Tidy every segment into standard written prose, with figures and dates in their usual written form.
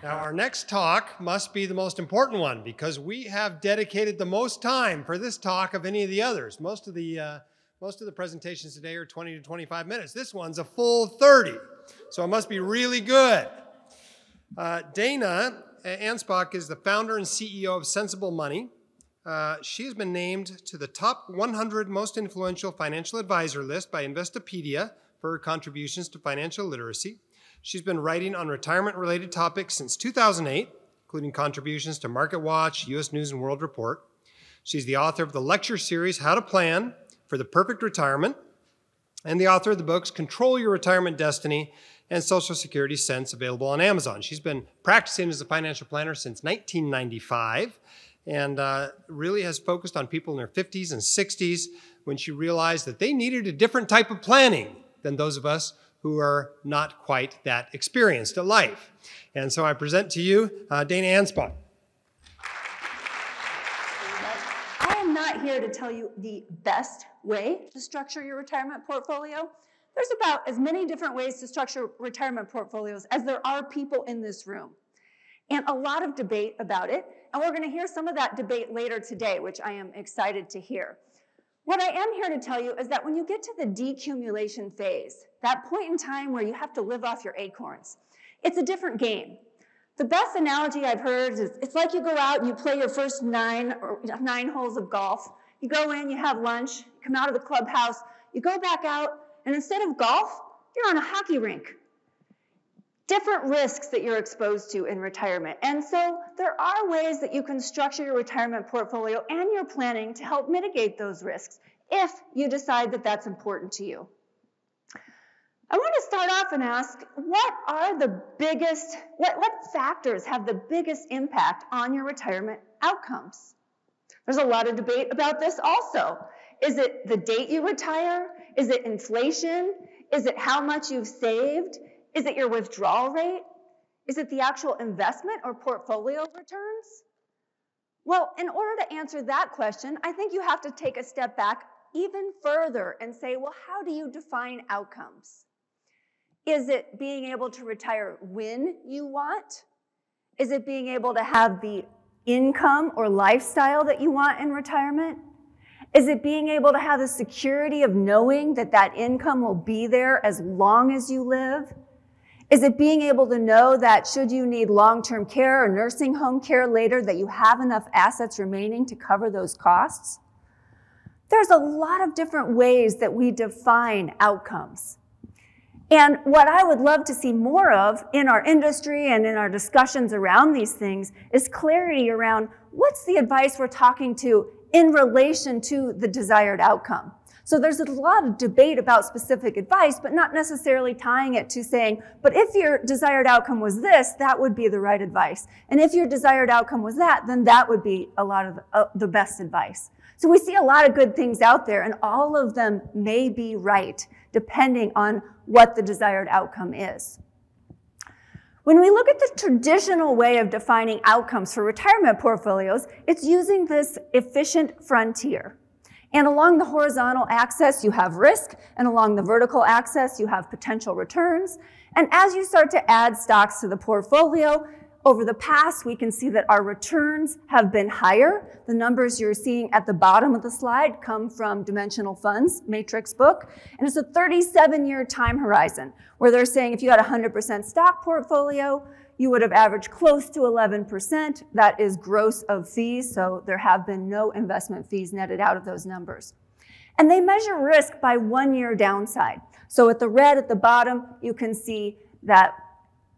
Now, our next talk must be the most important one because we have dedicated the most time for this talk of any of the others. Most of the presentations today are 20 to 25 minutes. This one's a full 30, so it must be really good. Dana Anspach is the founder and CEO of Sensible Money. She's been named to the top 100 most influential financial advisor list by Investopedia for her contributions to financial literacy. She's been writing on retirement-related topics since 2008, including contributions to Market Watch, US News and World Report. She's the author of the lecture series, How to Plan for the Perfect Retirement, and the author of the books, Control Your Retirement Destiny and Social Security Sense, available on Amazon. She's been practicing as a financial planner since 1995, and really has focused on people in their 50s and 60s when she realized that they needed a different type of planning than those of us who are not quite that experienced at life. And so I present to you Dana Anspach. I am not here to tell you the best way to structure your retirement portfolio. There's about as many different ways to structure retirement portfolios as there are people in this room, and a lot of debate about it. And we're gonna hear some of that debate later today, which I am excited to hear. What I am here to tell you is that when you get to the decumulation phase, that point in time where you have to live off your acorns, it's a different game. The best analogy I've heard is it's like you go out and you play your first nine holes of golf. You go in, you have lunch, you come out of the clubhouse, you go back out, and instead of golf, you're on a hockey rink. Different risks that you're exposed to in retirement. And so there are ways that you can structure your retirement portfolio and your planning to help mitigate those risks if you decide that that's important to you. I want to start off and ask, what factors have the biggest impact on your retirement outcomes? There's a lot of debate about this also. Is it the date you retire? Is it inflation? Is it how much you've saved? Is it your withdrawal rate? Is it the actual investment or portfolio returns? Well, in order to answer that question, I think you have to take a step back even further and say, well, how do you define outcomes? Is it being able to retire when you want? Is it being able to have the income or lifestyle that you want in retirement? Is it being able to have the security of knowing that that income will be there as long as you live? Is it being able to know that should you need long-term care or nursing home care later, that you have enough assets remaining to cover those costs? There's a lot of different ways that we define outcomes. And what I would love to see more of in our industry and in our discussions around these things is clarity around what's the advice we're talking to in relation to the desired outcome. So there's a lot of debate about specific advice, but not necessarily tying it to saying, but if your desired outcome was this, that would be the right advice. And if your desired outcome was that, then that would be a lot of the best advice. So we see a lot of good things out there, and all of them may be right, depending on what the desired outcome is. When we look at the traditional way of defining outcomes for retirement portfolios, it's using this efficient frontier. And along the horizontal axis, you have risk, and along the vertical axis, you have potential returns. And as you start to add stocks to the portfolio, over the past, we can see that our returns have been higher. The numbers you're seeing at the bottom of the slide come from Dimensional Funds Matrix book. And it's a 37-year time horizon where they're saying if you had a 100% stock portfolio, you would have averaged close to 11%. That is gross of fees, so there have been no investment fees netted out of those numbers. And they measure risk by 1 year downside. So at the red at the bottom, you can see that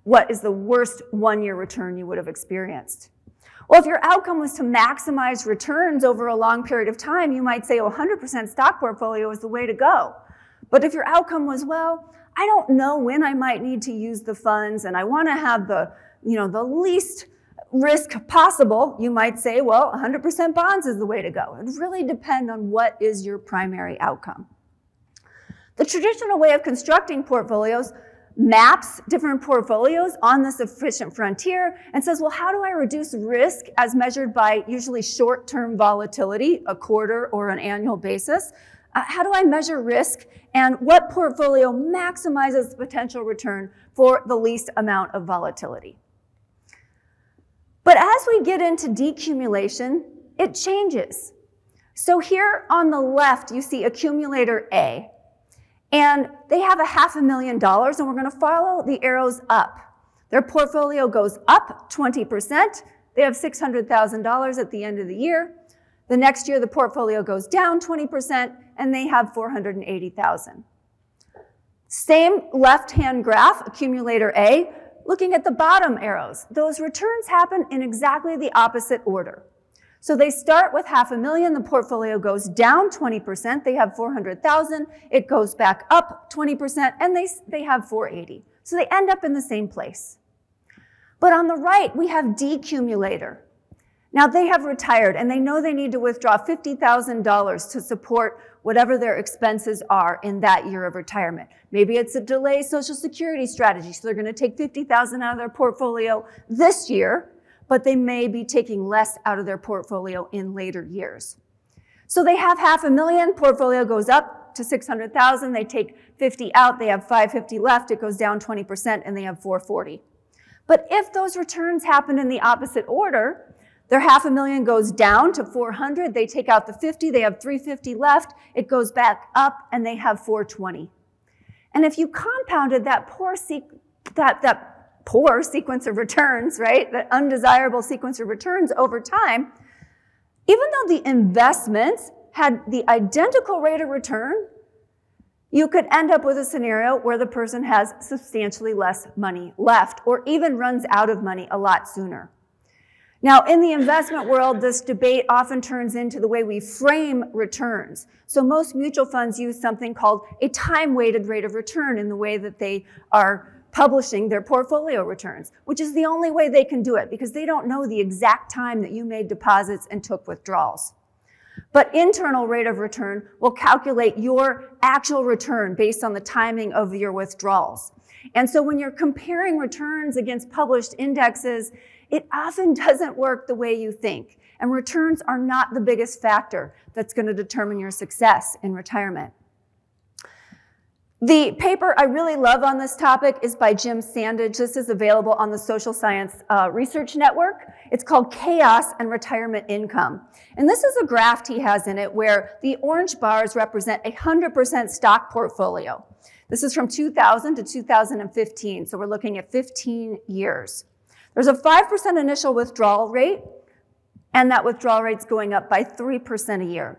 what is the worst one-year return you would have experienced. Well, if your outcome was to maximize returns over a long period of time, you might say, oh, 100% stock portfolio is the way to go. But if your outcome was, well, I don't know when I might need to use the funds, and I want to have the, the least risk possible, you might say, well, 100% bonds is the way to go. It really depends on what is your primary outcome. The traditional way of constructing portfolios maps different portfolios on this efficient frontier and says, well, how do I reduce risk as measured by usually short-term volatility, a quarter or an annual basis? How do I measure risk, and what portfolio maximizes the potential return for the least amount of volatility? But as we get into decumulation, it changes. So here on the left, you see accumulator A, and they have $500,000, and we're going to follow the arrows up. Their portfolio goes up 20%. They have $600,000 at the end of the year. The next year, the portfolio goes down 20%, and they have $480,000. Same left-hand graph, accumulator A, looking at the bottom arrows. Those returns happen in exactly the opposite order. So they start with $500,000, the portfolio goes down 20%, they have $400,000, it goes back up 20%, and they have $480,000. So they end up in the same place. But on the right, we have decumulator. Now they have retired and they know they need to withdraw $50,000 to support whatever their expenses are in that year of retirement. Maybe it's a delayed Social Security strategy, so they're gonna take $50,000 out of their portfolio this year, but they may be taking less out of their portfolio in later years. So they have $500,000, portfolio goes up to $600,000, they take $50,000 out, they have $550,000 left, it goes down 20%, and they have $440,000. But if those returns happen in the opposite order, their $500,000 goes down to $400,000, they take out the $50,000, they have $350,000 left, it goes back up, and they have $420,000. And if you compounded that poor sequence of returns, right, that undesirable sequence of returns over time, even though the investments had the identical rate of return, you could end up with a scenario where the person has substantially less money left or even runs out of money a lot sooner. Now, in the investment world, this debate often turns into the way we frame returns. So most mutual funds use something called a time-weighted rate of return in the way that they are publishing their portfolio returns, which is the only way they can do it because they don't know the exact time that you made deposits and took withdrawals. But internal rate of return will calculate your actual return based on the timing of your withdrawals. And so when you're comparing returns against published indexes, it often doesn't work the way you think. And returns are not the biggest factor that's going to determine your success in retirement. The paper I really love on this topic is by Jim Sandage. This is available on the Social Science Research Network. It's called Chaos and Retirement Income. And this is a graph he has in it where the orange bars represent 100% stock portfolio. This is from 2000 to 2015, so we're looking at 15 years. There's a 5% initial withdrawal rate, and that withdrawal rate's going up by 3% a year.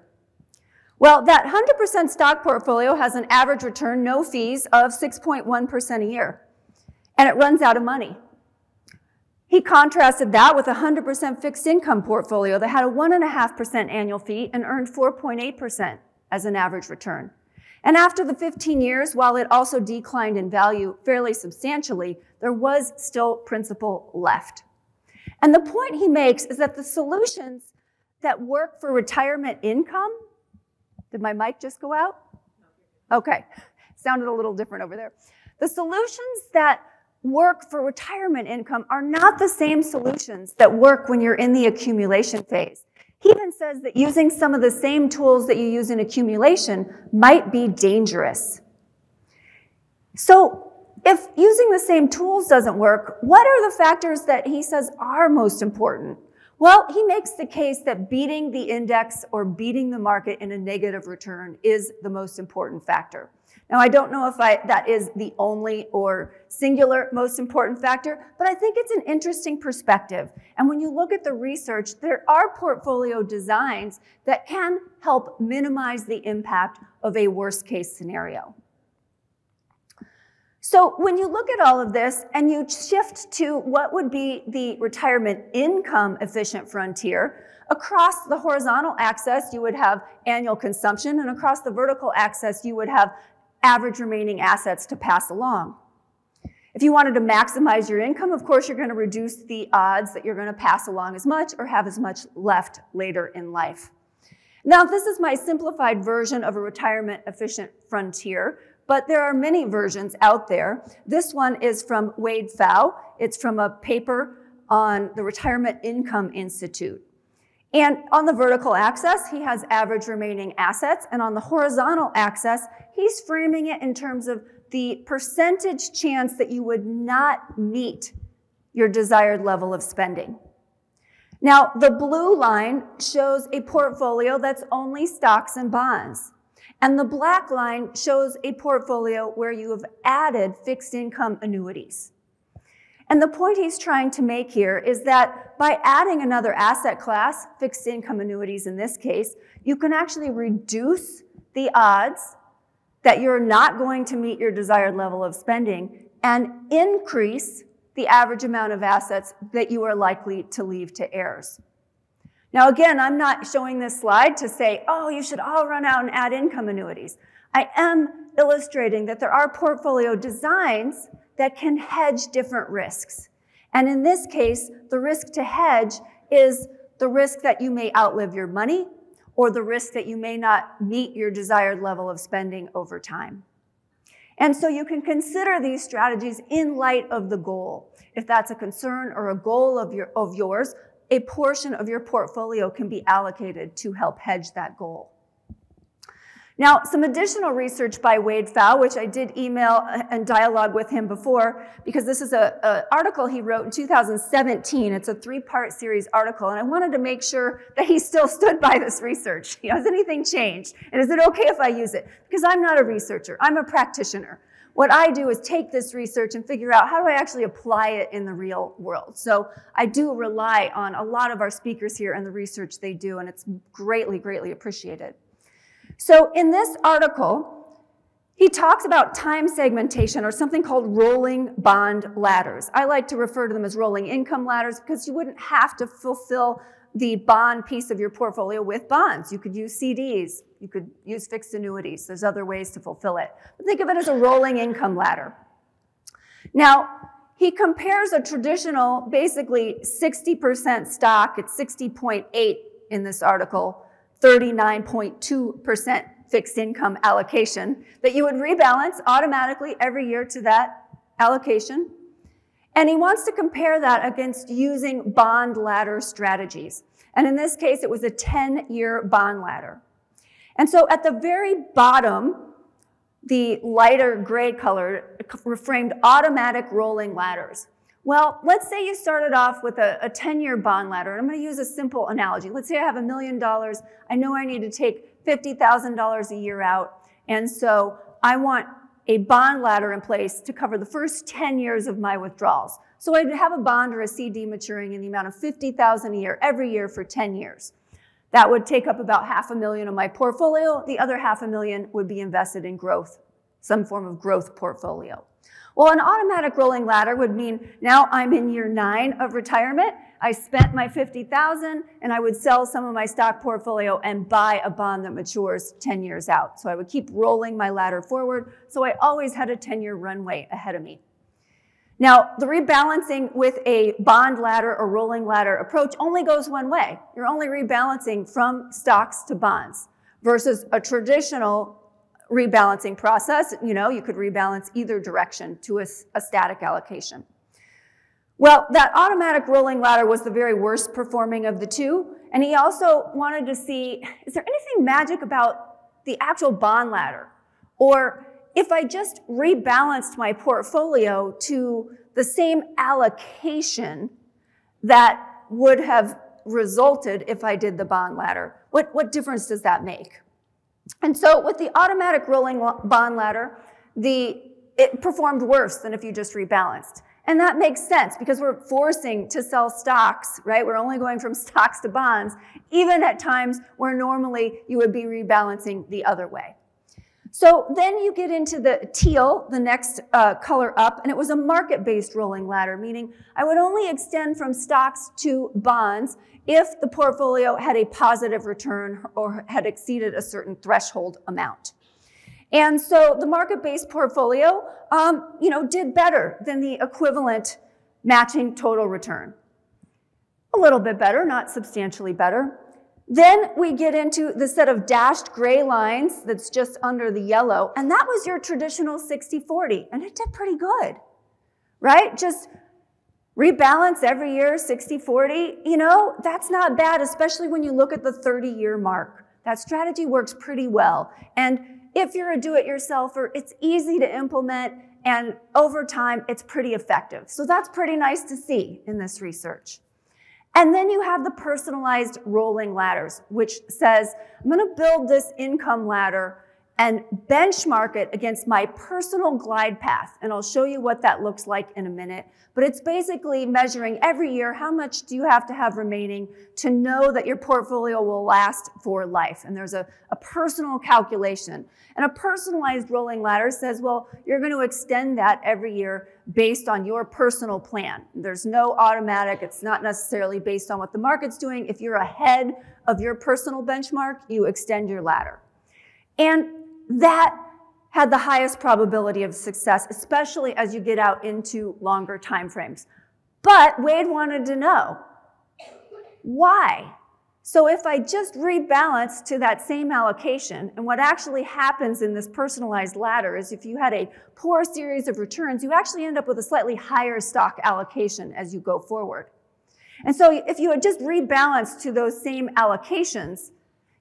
Well, that 100% stock portfolio has an average return, no fees, of 6.1% a year, and it runs out of money. He contrasted that with a 100% fixed income portfolio that had a 1.5% annual fee and earned 4.8% as an average return. And after the 15 years, while it also declined in value fairly substantially, there was still principal left. And the point he makes is that the solutions that work for retirement income. Did my mic just go out? Okay, sounded a little different over there. The solutions that work for retirement income are not the same solutions that work when you're in the accumulation phase. He even says that using some of the same tools that you use in accumulation might be dangerous. So if using the same tools doesn't work, what are the factors that he says are most important? Well, he makes the case that beating the index or beating the market in a negative return is the most important factor. Now, I don't know if that is the only or singular most important factor, but I think it's an interesting perspective. And when you look at the research, there are portfolio designs that can help minimize the impact of a worst-case scenario. So when you look at all of this and you shift to what would be the retirement income efficient frontier, across the horizontal axis, you would have annual consumption, and across the vertical axis, you would have average remaining assets to pass along. If you wanted to maximize your income, of course, you're going to reduce the odds that you're going to pass along as much or have as much left later in life. Now, this is my simplified version of a retirement efficient frontier. But there are many versions out there. This one is from Wade Pfau. It's from a paper on the Retirement Income Institute. And on the vertical axis, he has average remaining assets. And on the horizontal axis, he's framing it in terms of the percentage chance that you would not meet your desired level of spending. Now, the blue line shows a portfolio that's only stocks and bonds. And the black line shows a portfolio where you have added fixed income annuities. And the point he's trying to make here is that by adding another asset class, fixed income annuities in this case, you can actually reduce the odds that you're not going to meet your desired level of spending and increase the average amount of assets that you are likely to leave to heirs. Now, again, I'm not showing this slide to say, oh, you should all run out and add income annuities. I am illustrating that there are portfolio designs that can hedge different risks. And in this case, the risk to hedge is the risk that you may outlive your money or the risk that you may not meet your desired level of spending over time. And so you can consider these strategies in light of the goal. If that's a concern or a goal of yours, a portion of your portfolio can be allocated to help hedge that goal. Now, some additional research by Wade Pfau, which I did email and dialogue with him before, because this is an article he wrote in 2017. It's a three-part series article, and I wanted to make sure that he still stood by this research. You know, has anything changed? And is it okay if I use it? Because I'm not a researcher. I'm a practitioner. What I do is take this research and figure out how do I actually apply it in the real world. So I do rely on a lot of our speakers here and the research they do, and it's greatly, greatly appreciated. So in this article, he talks about time segmentation or something called rolling bond ladders. I like to refer to them as rolling income ladders because you wouldn't have to fulfill the bond piece of your portfolio with bonds. You could use CDs. You could use fixed annuities. There's other ways to fulfill it. But think of it as a rolling income ladder. Now, he compares a traditional, basically 60% stock at 60.8 in this article, 39.2% fixed income allocation that you would rebalance automatically every year to that allocation. And he wants to compare that against using bond ladder strategies. And in this case, it was a 10-year bond ladder. And so at the very bottom, the lighter gray color reframed automatic rolling ladders. Well, let's say you started off with a 10-year bond ladder, and I'm going to use a simple analogy. Let's say I have $1 million. I know I need to take $50,000 a year out, and so I want a bond ladder in place to cover the first 10 years of my withdrawals. So I'd have a bond or a CD maturing in the amount of $50,000 a year every year for 10 years. That would take up about $500,000 of my portfolio. The other $500,000 would be invested in growth, some form of growth portfolio. Well, an automatic rolling ladder would mean now I'm in year 9 of retirement. I spent my $50,000 and I would sell some of my stock portfolio and buy a bond that matures 10 years out. So I would keep rolling my ladder forward. So I always had a 10-year runway ahead of me. Now, the rebalancing with a bond ladder or rolling ladder approach only goes one way. You're only rebalancing from stocks to bonds versus a traditional rebalancing process. You know, you could rebalance either direction to a static allocation. Well, that automatic rolling ladder was the very worst performing of the two. And he also wanted to see, is there anything magic about the actual bond ladder? Or if I just rebalanced my portfolio to the same allocation that would have resulted if I did the bond ladder, what difference does that make? And so with the automatic rolling bond ladder, it performed worse than if you just rebalanced. And that makes sense because we're forcing to sell stocks, right? We're only going from stocks to bonds, even at times where normally you would be rebalancing the other way. So then you get into the teal, the next color up, and it was a market-based rolling ladder, meaning I would only extend from stocks to bonds if the portfolio had a positive return or had exceeded a certain threshold amount. And so the market-based portfolio, you know, did better than the equivalent matching total return. A little bit better, not substantially better. Then we get into the set of dashed gray lines that's just under the yellow, and that was your traditional 60-40, and it did pretty good, right? Just rebalance every year, 60-40, you know, that's not bad, especially when you look at the 30-year mark. That strategy works pretty well, and if you're a do-it-yourselfer, it's easy to implement, and over time, it's pretty effective. So that's pretty nice to see in this research. And then you have the personalized rolling ladders, which says, I'm going to build this income ladder and benchmark it against my personal glide path. And I'll show you what that looks like in a minute. But it's basically measuring every year how much do you have to have remaining to know that your portfolio will last for life. And there's a personal calculation. And a personalized rolling ladder says, well, you're going to extend that every year based on your personal plan. There's no automatic. It's not necessarily based on what the market's doing. If you're ahead of your personal benchmark, you extend your ladder. And that had the highest probability of success, especially as you get out into longer time frames. But Wade wanted to know why. So if I just rebalance to that same allocation, and what actually happens in this personalized ladder is if you had a poor series of returns, you actually end up with a slightly higher stock allocation as you go forward. And so if you had just rebalanced to those same allocations,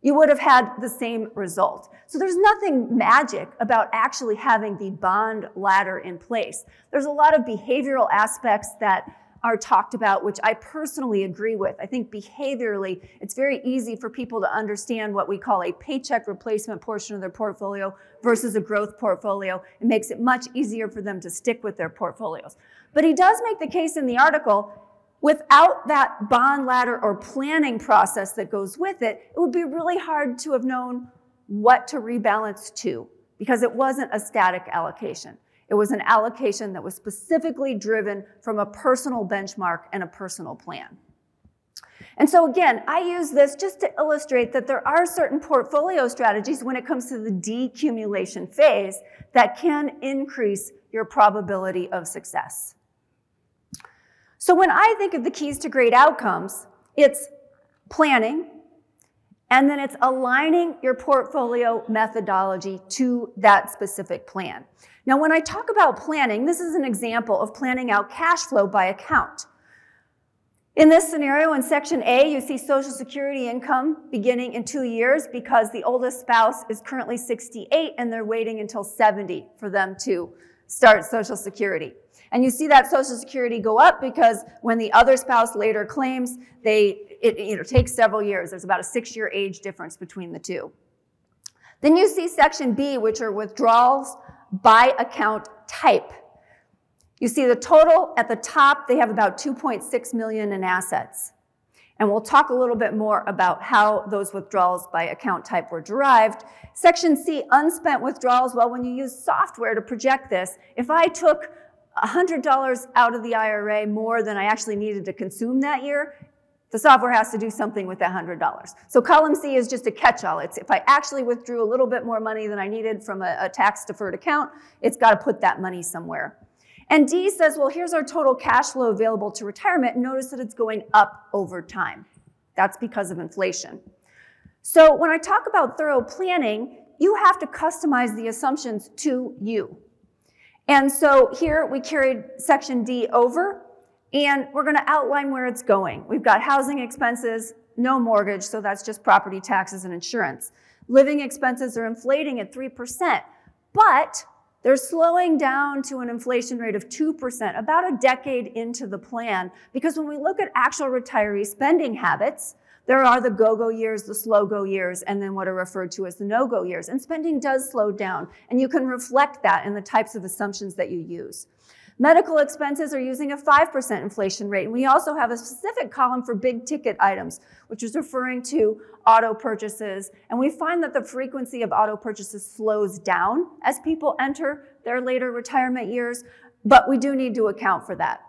you would have had the same result. So there's nothing magic about actually having the bond ladder in place. There's a lot of behavioral aspects that are talked about, which I personally agree with. I think behaviorally, it's very easy for people to understand what we call a paycheck replacement portion of their portfolio versus a growth portfolio. It makes it much easier for them to stick with their portfolios. But he does make the case in the article, without that bond ladder or planning process that goes with it, it would be really hard to have known what to rebalance to, because it wasn't a static allocation. It was an allocation that was specifically driven from a personal benchmark and a personal plan. And so again, I use this just to illustrate that there are certain portfolio strategies when it comes to the decumulation phase that can increase your probability of success. So when I think of the keys to great outcomes, it's planning, and then it's aligning your portfolio methodology to that specific plan. Now, when I talk about planning, this is an example of planning out cash flow by account. In this scenario, in section A, you see Social Security income beginning in 2 years because the oldest spouse is currently 68 and they're waiting until 70 for them to start Social Security. And you see that Social Security go up because when the other spouse later claims, it takes several years. There's about a 6-year age difference between the two. Then you see section B, which are withdrawals by account type. You see the total at the top, they have about $2.6 million in assets. And we'll talk a little bit more about how those withdrawals by account type were derived. Section C, unspent withdrawals. Well, when you use software to project this, if I took $100 out of the IRA more than I actually needed to consume that year, the software has to do something with that $100. So column C is just a catch-all. It's if I actually withdrew a little bit more money than I needed from a tax-deferred account, it's got to put that money somewhere. And D says, well, here's our total cash flow available to retirement. Notice that it's going up over time. That's because of inflation. So when I talk about thorough planning, you have to customize the assumptions to you. And so here we carried section D over, and we're going to outline where it's going. We've got housing expenses, no mortgage, so that's just property taxes and insurance. Living expenses are inflating at 3%, but they're slowing down to an inflation rate of 2%, about a decade into the plan, because when we look at actual retiree spending habits, there are the go-go years, the slow-go years, and then what are referred to as the no-go years. And spending does slow down, and you can reflect that in the types of assumptions that you use. Medical expenses are using a 5% inflation rate, and we also have a specific column for big-ticket items, which is referring to auto purchases. And we find that the frequency of auto purchases slows down as people enter their later retirement years, but we do need to account for that.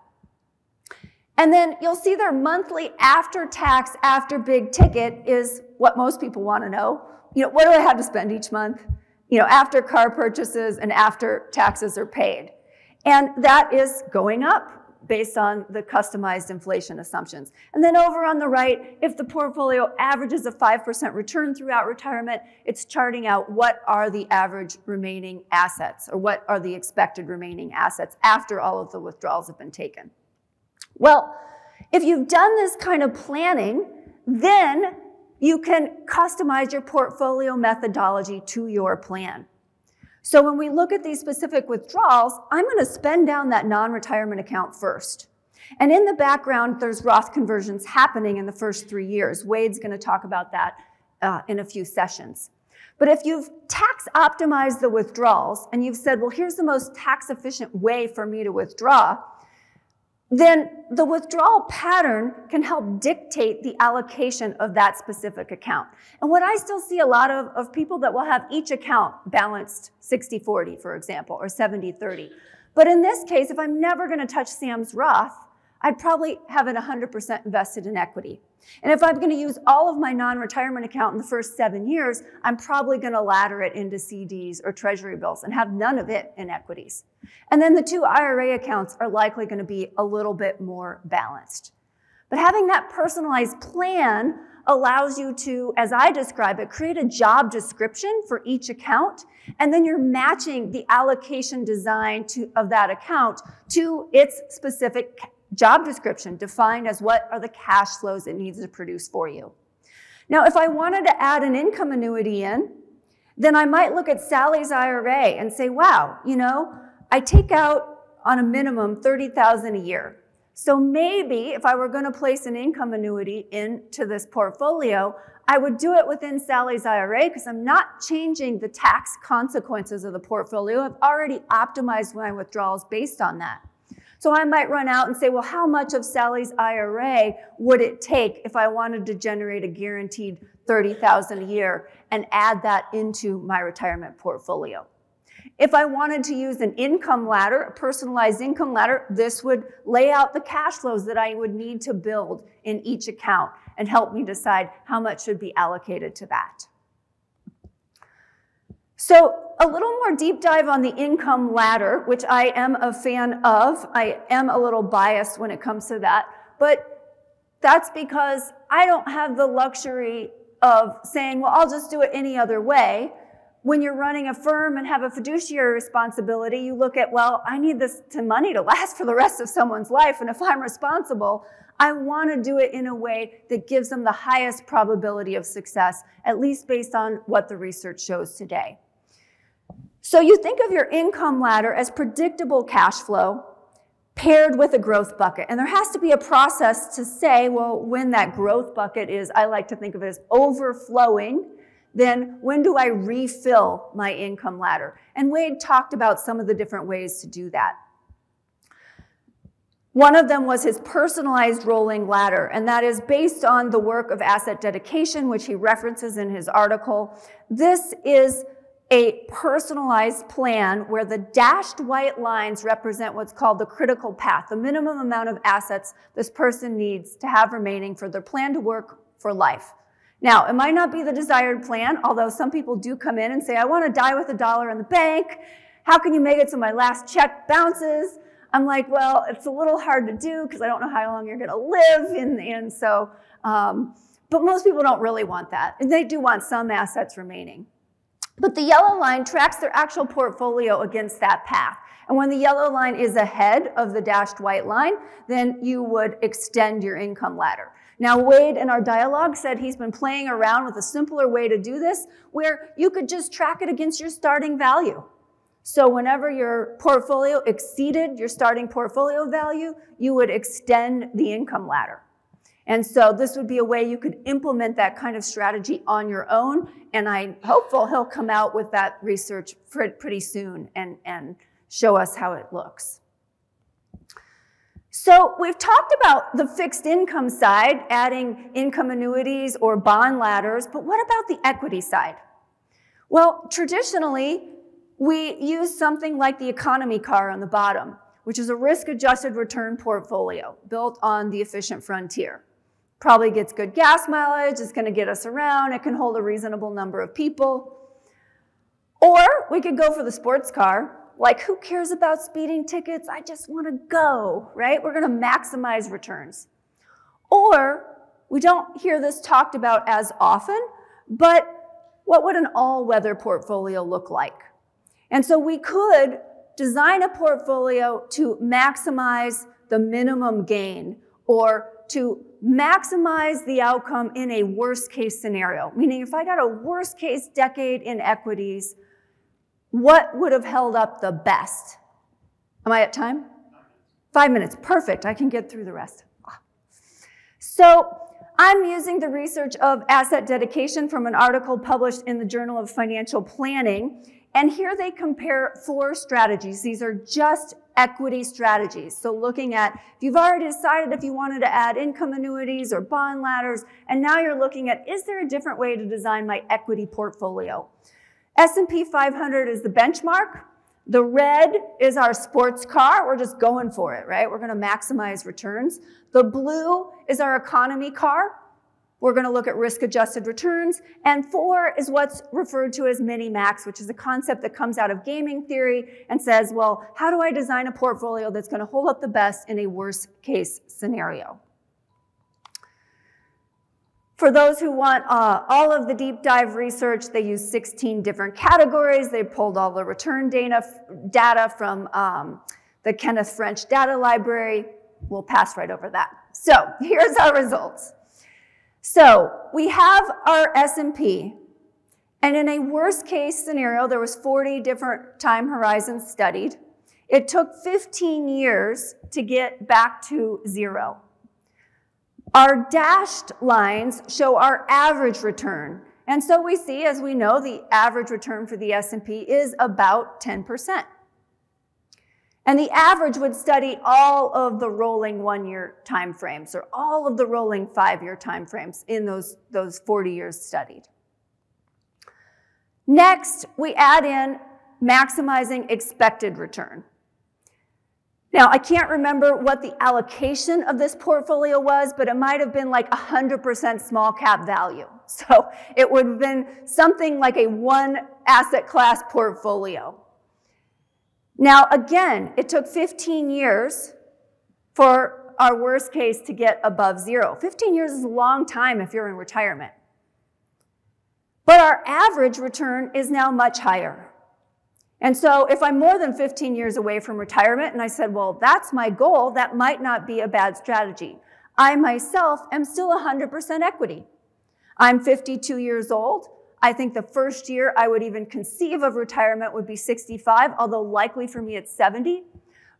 And then you'll see their monthly after-tax, after-big-ticket is what most people want to know. You know, what do I have to spend each month? You know, after car purchases and after taxes are paid. And that is going up based on the customized inflation assumptions. And then over on the right, if the portfolio averages a 5% return throughout retirement, it's charting out what are the average remaining assets or what are the expected remaining assets after all of the withdrawals have been taken. Well, if you've done this kind of planning, then you can customize your portfolio methodology to your plan. So when we look at these specific withdrawals, I'm going to spend down that non-retirement account first. And in the background, there's Roth conversions happening in the first 3 years. Wade's going to talk about that in a few sessions. But if you've tax optimized the withdrawals and you've said, well, here's the most tax efficient way for me to withdraw, then the withdrawal pattern can help dictate the allocation of that specific account. And what I still see a lot of people that will have each account balanced 60-40, for example, or 70-30. But in this case, if I'm never going to touch Sam's Roth, I'd probably have it 100% invested in equity. And if I'm going to use all of my non-retirement account in the first 7 years, I'm probably going to ladder it into CDs or treasury bills and have none of it in equities. And then the two IRA accounts are likely going to be a little bit more balanced. But having that personalized plan allows you to, as I describe it, create a job description for each account, and then you're matching the allocation design of that account to its specific job description, defined as what are the cash flows it needs to produce for you. Now, if I wanted to add an income annuity in, then I might look at Sally's IRA and say, wow, you know, I take out on a minimum $30,000 a year. So maybe if I were going to place an income annuity into this portfolio, I would do it within Sally's IRA because I'm not changing the tax consequences of the portfolio. I've already optimized my withdrawals based on that. So I might run out and say, well, how much of Sally's IRA would it take if I wanted to generate a guaranteed $30,000 a year and add that into my retirement portfolio? If I wanted to use an income ladder, a personalized income ladder, this would lay out the cash flows that I would need to build in each account and help me decide how much should be allocated to that. So a little more deep dive on the income ladder, which I am a fan of. I am a little biased when it comes to that, but that's because I don't have the luxury of saying, well, I'll just do it any other way. When you're running a firm and have a fiduciary responsibility, you look at, well, I need this money to last for the rest of someone's life, and if I'm responsible, I want to do it in a way that gives them the highest probability of success, at least based on what the research shows today. So you think of your income ladder as predictable cash flow paired with a growth bucket. And there has to be a process to say, well, when that growth bucket is, I like to think of it as overflowing, then when do I refill my income ladder? And Wade talked about some of the different ways to do that. One of them was his personalized rolling ladder, and that is based on the work of asset dedication, which he references in his article. This is a personalized plan where the dashed white lines represent what's called the critical path, the minimum amount of assets this person needs to have remaining for their plan to work for life. Now, it might not be the desired plan, although some people do come in and say, I want to die with $1 in the bank. How can you make it so my last check bounces? I'm like, well, it's a little hard to do because I don't know how long you're going to live. And so, but most people don't really want that. And they do want some assets remaining. But the yellow line tracks their actual portfolio against that path. And when the yellow line is ahead of the dashed white line, then you would extend your income ladder. Now, Wade in our dialogue said he's been playing around with a simpler way to do this, where you could just track it against your starting value. So whenever your portfolio exceeded your starting portfolio value, you would extend the income ladder. And so this would be a way you could implement that kind of strategy on your own, and I'm hopeful he'll come out with that research pretty soon and show us how it looks. So we've talked about the fixed income side, adding income annuities or bond ladders, but what about the equity side? Well, traditionally, we use something like the economy car on the bottom, which is a risk-adjusted return portfolio built on the efficient frontier. Probably gets good gas mileage, it's going to get us around, it can hold a reasonable number of people. Or we could go for the sports car, like who cares about speeding tickets? I just want to go, right? We're going to maximize returns. Or we don't hear this talked about as often, but what would an all-weather portfolio look like? And so we could design a portfolio to maximize the minimum gain or to maximize the outcome in a worst case scenario. Meaning if I got a worst case decade in equities, what would have held up the best? Am I at time? 5 minutes, perfect, I can get through the rest. So I'm using the research of asset dedication from an article published in the Journal of Financial Planning, and here they compare 4 strategies. These are just equity strategies. So looking at, if you've already decided if you wanted to add income annuities or bond ladders, and now you're looking at, is there a different way to design my equity portfolio? S&P 500 is the benchmark. The red is our sports car. We're just going for it, right? We're going to maximize returns. The blue is our economy car. We're going to look at risk-adjusted returns. And 4 is what's referred to as mini-max, which is a concept that comes out of gaming theory and says, well, how do I design a portfolio that's going to hold up the best in a worst-case scenario? For those who want all of the deep dive research, they use 16 different categories. They pulled all the return data from the Kenneth French Data Library. We'll pass right over that. So here's our results. So we have our S&P, and in a worst case scenario, there was 40 different time horizons studied. It took 15 years to get back to zero. Our dashed lines show our average return. And so we see, as we know, the average return for the S&P is about 10%. And the average would study all of the rolling 1-year timeframes or all of the rolling 5-year timeframes in those 40 years studied. Next, we add in maximizing expected return. Now, I can't remember what the allocation of this portfolio was, but it might have been like 100% small cap value. So it would have been something like a 1 asset class portfolio. Now, again, it took 15 years for our worst case to get above zero. 15 years is a long time if you're in retirement. But our average return is now much higher. And so if I'm more than 15 years away from retirement and I said, well, that's my goal, that might not be a bad strategy. I myself am still 100% equity. I'm 52 years old. I think the first year I would even conceive of retirement would be 65, although likely for me it's 70.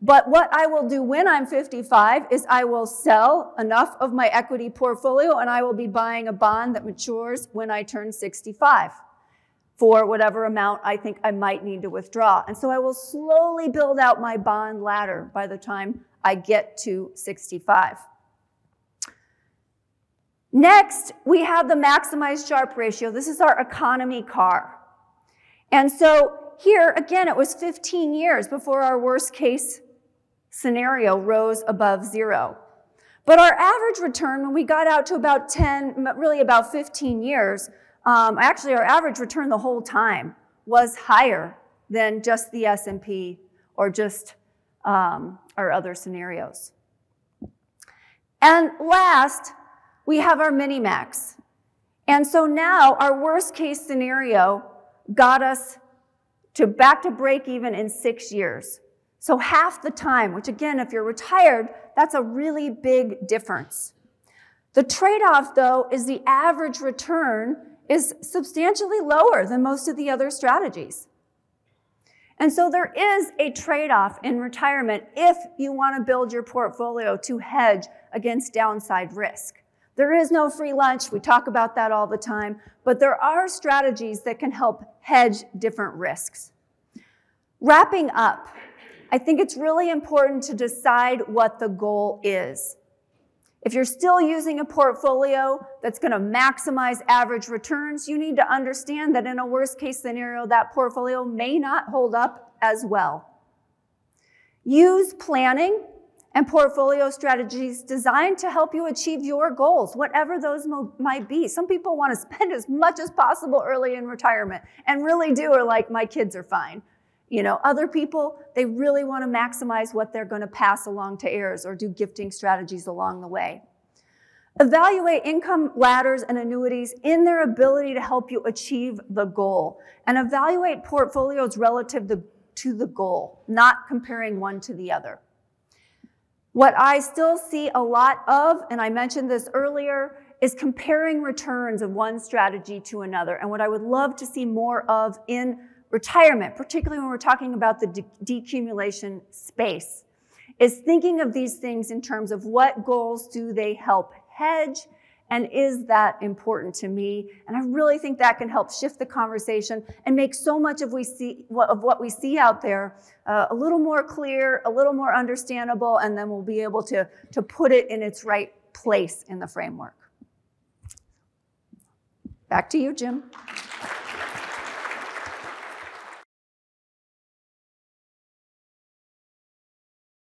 But what I will do when I'm 55 is I will sell enough of my equity portfolio and I will be buying a bond that matures when I turn 65. For whatever amount I think I might need to withdraw. And so I will slowly build out my bond ladder by the time I get to 65. Next, we have the maximized Sharpe ratio. This is our economy car. And so here, again, it was 15 years before our worst case scenario rose above zero. But our average return, when we got out to about 10, really about 15 years, actually, our average return the whole time was higher than just the S&P or just our other scenarios. And last, we have our mini-max. And so now our worst case scenario got us to back to break even in 6 years. So half the time, which again, if you're retired, that's a really big difference. The trade-off, though, is the average return is substantially lower than most of the other strategies. And so there is a trade-off in retirement if you want to build your portfolio to hedge against downside risk. There is no free lunch. We talk about that all the time. But there are strategies that can help hedge different risks. Wrapping up, I think it's really important to decide what the goal is. If you're still using a portfolio that's going to maximize average returns, you need to understand that in a worst case scenario, that portfolio may not hold up as well. Use planning and portfolio strategies designed to help you achieve your goals, whatever those might be. Some people want to spend as much as possible early in retirement and really do are like, my kids are fine. You know, other people, they really want to maximize what they're going to pass along to heirs or do gifting strategies along the way. Evaluate income ladders and annuities in their ability to help you achieve the goal. And evaluate portfolios relative to the goal, not comparing one to the other. What I still see a lot of, and I mentioned this earlier, is comparing returns of one strategy to another. And what I would love to see more of in retirement, particularly when we're talking about the decumulation space, is thinking of these things in terms of what goals do they help hedge, and is that important to me? And I really think that can help shift the conversation and make so much of what we see out there a little more clear, a little more understandable, and then we'll be able to put it in its right place in the framework. Back to you, Jim.